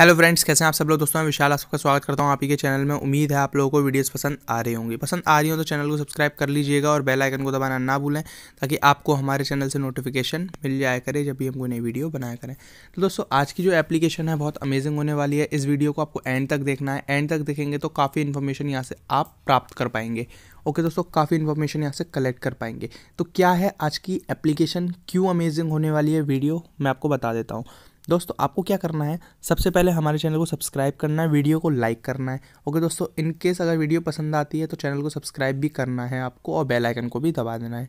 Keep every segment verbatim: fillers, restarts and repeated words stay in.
Hello friends, कैसे हैं आप सब लोग। दोस्तों मैं विशाल आपका स्वागत करता हूं आप ही के चैनल में। उम्मीद है आप लोगों को वीडियोस पसंद आ रही होंगी। पसंद आ रही हो तो चैनल को सब्सक्राइब कर लीजिएगा और बेल आइकन को दबाना ना भूलें ताकि आपको हमारे चैनल से नोटिफिकेशन मिल जाया करे जब भी हम कोई नई वीडियो बनाया करें। तो दोस्तों आज की जो एप्लीकेशन है बहुत अमेजिंग होने वाली है। इस वीडियो को आपको एंड तक देखना है। एंड तक देखेंगे तो काफ़ी इन्फॉर्मेशन यहाँ से आप प्राप्त कर पाएंगे। ओके okay, दोस्तों काफ़ी इन्फॉर्मेशन यहाँ से कलेक्ट कर पाएंगे। तो क्या है आज की एप्लीकेशन, क्यों अमेजिंग होने वाली है वीडियो, मैं आपको बता देता हूँ। दोस्तों आपको क्या करना है, सबसे पहले हमारे चैनल को सब्सक्राइब करना है, वीडियो को लाइक करना है। ओके दोस्तों, इन केस अगर वीडियो पसंद आती है तो चैनल को सब्सक्राइब भी करना है आपको और बेल आइकन को भी दबा देना है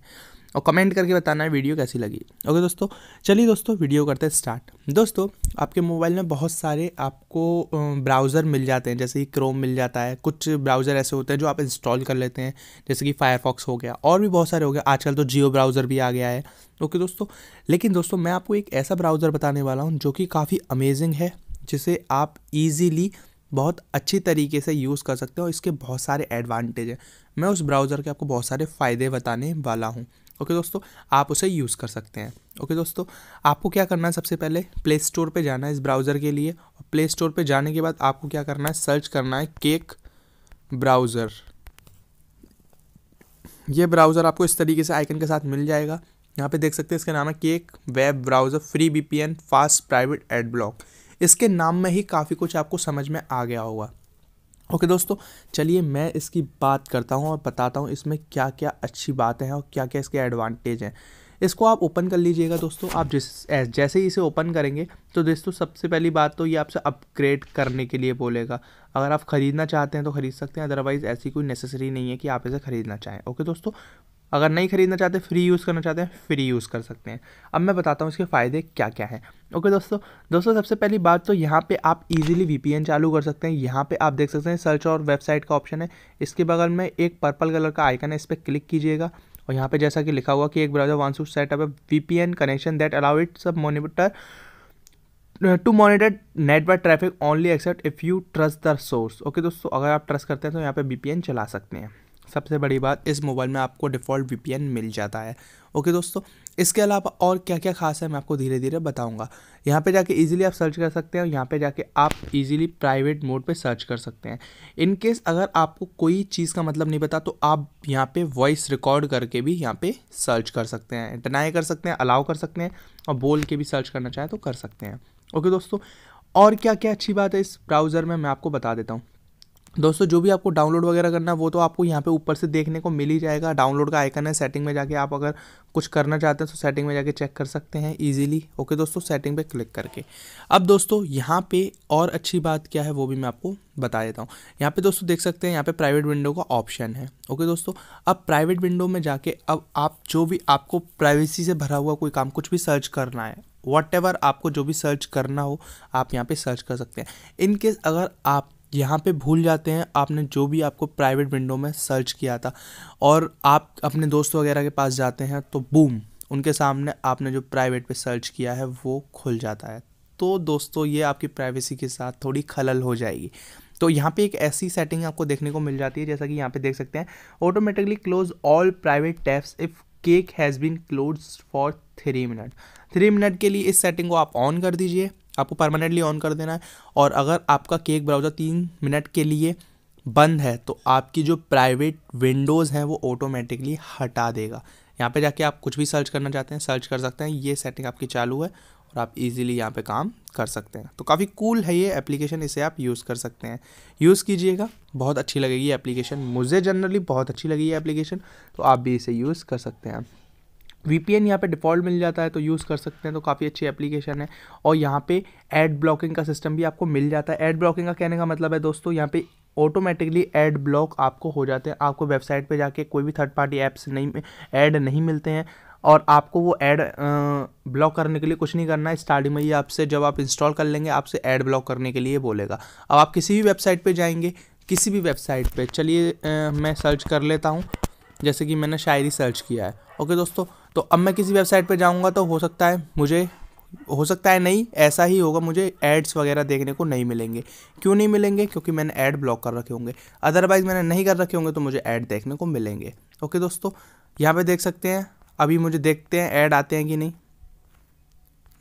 और कमेंट करके बताना है वीडियो कैसी लगी। ओके दोस्तों, चलिए दोस्तों वीडियो करते हैं स्टार्ट। दोस्तों आपके मोबाइल में बहुत सारे आपको ब्राउज़र मिल जाते हैं, जैसे कि क्रोम मिल जाता है। कुछ ब्राउज़र ऐसे होते हैं जो आप इंस्टॉल कर लेते हैं, जैसे कि फायरफॉक्स हो गया और भी बहुत सारे हो गया। आजकल तो जियो ब्राउज़र भी आ गया है। ओके दोस्तों, लेकिन दोस्तों मैं आपको एक ऐसा ब्राउज़र बताने वाला हूँ जो कि काफ़ी अमेजिंग है, जिसे आप ईज़िली बहुत अच्छी तरीके से यूज़ कर सकते हो। इसके बहुत सारे एडवांटेज हैं। मैं उस ब्राउज़र के आपको बहुत सारे फ़ायदे बताने वाला हूँ। ओके दोस्तों, आप उसे यूज़ कर सकते हैं। ओके दोस्तों, आपको क्या करना है, सबसे पहले प्ले स्टोर पे जाना है इस ब्राउज़र के लिए। और प्ले स्टोर पे जाने के बाद आपको क्या करना है, सर्च करना है केक ब्राउज़र। ये ब्राउज़र आपको इस तरीके से आइकन के साथ मिल जाएगा। यहाँ पे देख सकते हैं इसका नाम है cake web browser free V P N fast private ad block. इसके नाम में ही काफ़ी कुछ आपको समझ में आ गया होगा। ओके okay दोस्तों, चलिए मैं इसकी बात करता हूँ और बताता हूँ इसमें क्या क्या अच्छी बातें हैं और क्या क्या इसके एडवांटेज हैं। इसको आप ओपन कर लीजिएगा दोस्तों। आप जिस जैसे ही इसे ओपन करेंगे तो दोस्तों सबसे पहली बात तो ये आपसे अपग्रेड करने के लिए बोलेगा। अगर आप ख़रीदना चाहते हैं तो ख़रीद सकते हैं, अदरवाइज़ ऐसी कोई नेसेसरी नहीं है कि आप इसे ख़रीदना चाहें। ओके दोस्तों, अगर नहीं खरीदना चाहते, फ्री यूज़ करना चाहते हैं, फ्री यूज़ कर सकते हैं। अब मैं बताता हूँ इसके फ़ायदे क्या क्या हैं। ओके दोस्तों दोस्तों सबसे पहली बात तो यहाँ पे आप इजीली वी पी एन चालू कर सकते हैं। यहाँ पे आप देख सकते हैं सर्च और वेबसाइट का ऑप्शन है। इसके बगल में एक पर्पल कलर का आइकन है, इस पर क्लिक कीजिएगा और यहाँ पर जैसा कि लिखा हुआ कि एक browser wants to set up a V P N connection that allow it सब monitor to monitor network traffic only accept if you trust the source. Okay दोस्तों, अगर आप ट्रस्ट करते हैं तो यहाँ पर वी पी एन चला सकते हैं। सबसे बड़ी बात, इस मोबाइल में आपको डिफ़ॉल्ट वी पी एन मिल जाता है। ओके दोस्तों, इसके अलावा और क्या क्या खास है मैं आपको धीरे धीरे बताऊंगा। यहाँ पे जाके इजीली आप सर्च कर सकते हैं और यहाँ पे जाके आप इजीली प्राइवेट मोड पे सर्च कर सकते हैं। इन केस अगर आपको कोई चीज़ का मतलब नहीं पता तो आप यहाँ पे वॉइस रिकॉर्ड करके भी यहाँ पे सर्च कर सकते हैं, डिनाई कर सकते हैं, अलाउ कर सकते हैं और बोल के भी सर्च करना चाहें तो कर सकते हैं। ओके दोस्तों, और क्या क्या अच्छी बात है इस ब्राउज़र में मैं आपको बता देता हूँ। दोस्तों जो भी आपको डाउनलोड वगैरह करना है वो तो आपको यहाँ पे ऊपर से देखने को मिल ही जाएगा। डाउनलोड का आइकन है, सेटिंग में जाके आप अगर कुछ करना चाहते हैं तो सेटिंग में जाके चेक कर सकते हैं इजीली। ओके दोस्तों, सेटिंग पे क्लिक करके अब दोस्तों यहाँ पे और अच्छी बात क्या है वो भी मैं आपको बता देता हूँ। यहाँ पे दोस्तों देख सकते हैं यहाँ पे प्राइवेट विंडो का ऑप्शन है। ओके दोस्तों, अब प्राइवेट विंडो में जाके अब आप जो भी आपको प्राइवेसी से भरा हुआ कोई काम, कुछ भी सर्च करना है, वॉटएवर आपको जो भी सर्च करना हो आप यहाँ पर सर्च कर सकते हैं। इनकेस अगर आप यहाँ पे भूल जाते हैं आपने जो भी आपको प्राइवेट विंडो में सर्च किया था और आप अपने दोस्त वगैरह के पास जाते हैं तो बूम, उनके सामने आपने जो प्राइवेट पे सर्च किया है वो खुल जाता है। तो दोस्तों ये आपकी प्राइवेसी के साथ थोड़ी खलल हो जाएगी। तो यहाँ पे एक ऐसी सेटिंग आपको देखने को मिल जाती है, जैसा कि यहाँ पे देख सकते हैं, automatically close all private tabs if cake has been closed for three minute. Three minute के लिए इस सेटिंग को आप ऑन कर दीजिए, आपको परमानेंटली ऑन कर देना है। और अगर आपका केक ब्राउज़र तीन मिनट के लिए बंद है तो आपकी जो प्राइवेट विंडोज़ हैं वो ऑटोमेटिकली हटा देगा। यहाँ पे जाके आप कुछ भी सर्च करना चाहते हैं सर्च कर सकते हैं। ये सेटिंग आपकी चालू है और आप इजीली यहाँ पे काम कर सकते हैं। तो काफ़ी कूल है ये एप्लीकेशन, इसे आप यूज़ कर सकते हैं। यूज़ कीजिएगा, बहुत अच्छी लगेगी ये एप्लीकेशन। मुझे जनरली बहुत अच्छी लगी ये एप्लीकेशन, तो आप भी इसे यूज़ कर सकते हैं। वी पी एन यहाँ पे डिफ़ॉल्ट मिल जाता है तो यूज़ कर सकते हैं, तो काफ़ी अच्छी एप्लीकेशन है। और यहाँ पे एड ब्लॉकिंग का सिस्टम भी आपको मिल जाता है। एड ब्लॉकिंग का कहने का मतलब है दोस्तों यहाँ पे ऑटोमेटिकली एड ब्लॉक आपको हो जाते हैं। आपको वेबसाइट पे जाके कोई भी थर्ड पार्टी ऐप्स नहीं, ऐड नहीं मिलते हैं और आपको वो ऐड ब्लॉक करने के लिए कुछ नहीं करना है। स्टार्टिंग में ये आपसे जब आप इंस्टॉल कर लेंगे आपसे ऐड ब्लॉक करने के लिए बोलेगा। अब आप किसी भी वेबसाइट पर जाएंगे, किसी भी वेबसाइट पर, चलिए मैं सर्च कर लेता हूँ, जैसे कि मैंने शायरी सर्च किया है। ओके दोस्तों, तो अब मैं किसी वेबसाइट पर जाऊंगा तो हो सकता है मुझे, हो सकता है नहीं, ऐसा ही होगा, मुझे एड्स वगैरह देखने को नहीं मिलेंगे। क्यों नहीं मिलेंगे? क्योंकि मैंने ऐड ब्लॉक कर रखे होंगे। अदरवाइज़ मैंने नहीं कर रखे होंगे तो मुझे ऐड देखने को मिलेंगे। ओके दोस्तों, यहाँ पे देख सकते हैं, अभी मुझे देखते हैं ऐड आते हैं कि नहीं।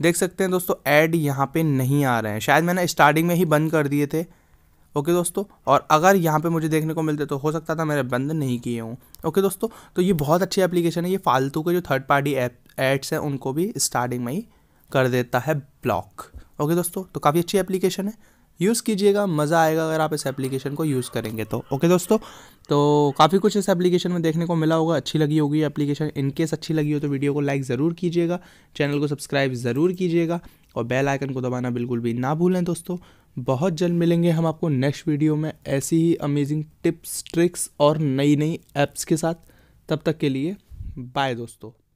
देख सकते हैं दोस्तों ऐड यहाँ पे नहीं आ रहे हैं, शायद मैंने स्टार्टिंग में ही बंद कर दिए थे। ओके दोस्तों, और अगर यहाँ पे मुझे देखने को मिलते तो हो सकता था मैंने बंद नहीं किए हूँ। ओके दोस्तों, तो ये बहुत अच्छी एप्लीकेशन है, ये फालतू के जो थर्ड पार्टी ऐप एड्स हैं उनको भी स्टार्टिंग में ही कर देता है ब्लॉक। ओके दोस्तों, तो काफ़ी अच्छी एप्लीकेशन है, यूज़ कीजिएगा, मज़ा आएगा अगर आप इस एप्लीकेशन को यूज़ करेंगे तो। ओके दोस्तों, तो काफ़ी कुछ इस एप्लीकेशन में देखने को मिला होगा, अच्छी लगी होगी एप्लीकेशन। इनकेस अच्छी लगी हो तो वीडियो को लाइक ज़रूर कीजिएगा, चैनल को सब्सक्राइब ज़रूर कीजिएगा और बेल आइकन को दबाना बिल्कुल भी ना भूलें दोस्तों। बहुत जल्द मिलेंगे हम आपको नेक्स्ट वीडियो में ऐसी ही अमेजिंग टिप्स, ट्रिक्स और नई नई ऐप्स के साथ। तब तक के लिए बाय दोस्तों।